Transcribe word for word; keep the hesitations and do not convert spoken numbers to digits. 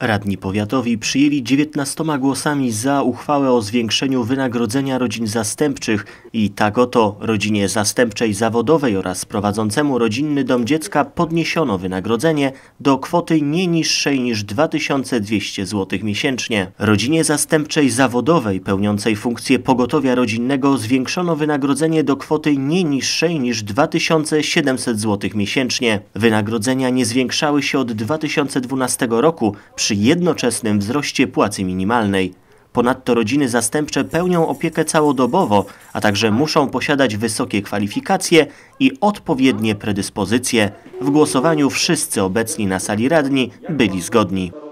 Radni powiatowi przyjęli dziewiętnastoma głosami za uchwałę o zwiększeniu wynagrodzenia rodzin zastępczych i tak oto rodzinie zastępczej zawodowej oraz prowadzącemu rodzinny dom dziecka podniesiono wynagrodzenie do kwoty nie niższej niż dwa tysiące dwieście złotych miesięcznie. Rodzinie zastępczej zawodowej pełniącej funkcję pogotowia rodzinnego zwiększono wynagrodzenie do kwoty nie niższej niż dwa tysiące siedemset złotych miesięcznie. Wynagrodzenia nie zwiększały się od dwa tysiące dwunastego roku, przy jednoczesnym wzroście płacy minimalnej. Ponadto rodziny zastępcze pełnią opiekę całodobowo, a także muszą posiadać wysokie kwalifikacje i odpowiednie predyspozycje. W głosowaniu wszyscy obecni na sali radni byli zgodni.